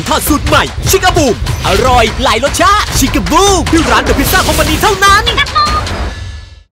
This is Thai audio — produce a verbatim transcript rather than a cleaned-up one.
ก่ทอดสูตรใหม่ชิคาบูมอร่อยหลายรสชาติชิคาบูมที่ร้านเดอะพิซซ่าคอมพานีเท่านั้น